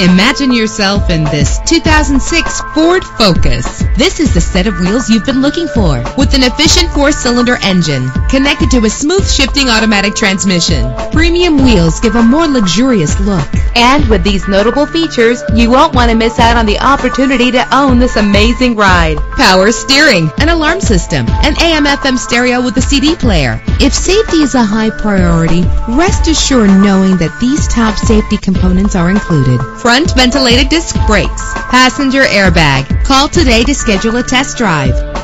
Imagine yourself in this 2006 Ford Focus. This is the set of wheels you've been looking for, with an efficient four-cylinder engine connected to a smooth shifting automatic transmission. Premium wheels give a more luxurious look. And with these notable features, you won't want to miss out on the opportunity to own this amazing ride. Power steering, an alarm system, an AM/FM stereo with a CD player. If safety is a high priority, rest assured knowing that these top safety components are included. Front ventilated disc brakes, passenger airbag. Call today to schedule a test drive.